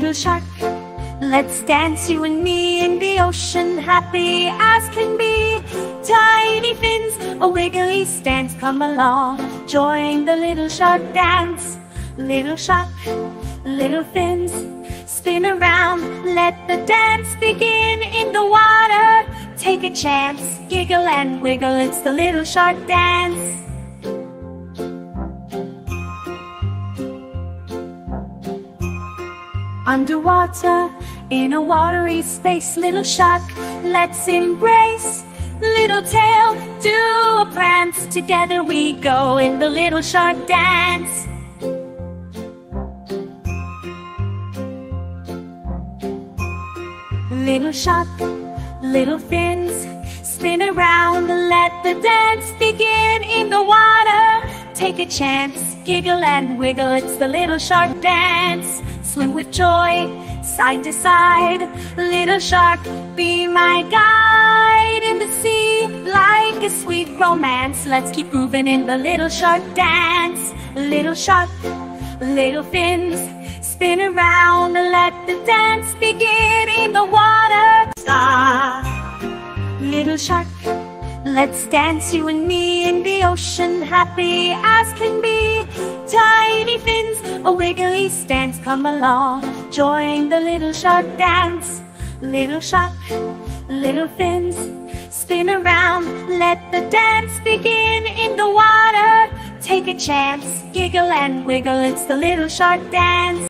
little shark. Let's dance, you and me, in the ocean, happy as can be. Tiny fins, a wiggly stance, come along, join the little shark dance. Little shark, little fins, spin around, let the dance begin. In the water, take a chance, giggle and wiggle, it's the little shark dance. Underwater, in a watery space, little shark, let's embrace. Little tail, do a prance, together we go in the little shark dance. Little shark, little fins, spin around, let the dance begin. In the water, take a chance, giggle and wiggle, it's the little shark dance. Swim with joy, side to side, little shark, be my guide. In the sea, like a sweet romance, let's keep moving in the little shark dance. Little shark, little fins, spin around, let the dance begin. In the water, little shark, let's dance, you and me, in the ocean, happy as can be. Tiny fins, a wiggly stance, come along, join the little shark dance. Little shark, little fins, spin around, let the dance begin. In the water, take a chance, giggle and wiggle, it's the little shark dance.